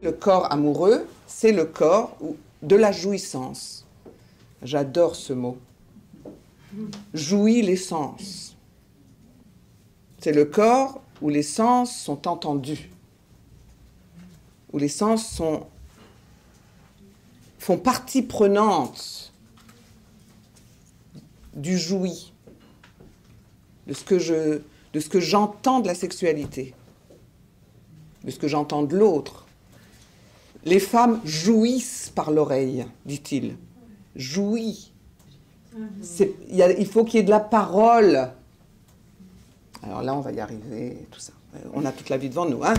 Le corps amoureux, c'est le corps de la jouissance. J'adore ce mot. Jouit les sens. C'est le corps où les sens sont entendus, où les sens font partie prenante du joui, de ce que j'entends de la sexualité, de ce que j'entends de l'autre. Les femmes jouissent par l'oreille, dit-il. Jouit. Il faut qu'il y ait de la parole. Alors là, on va y arriver, tout ça. On a toute la vie devant nous, hein ?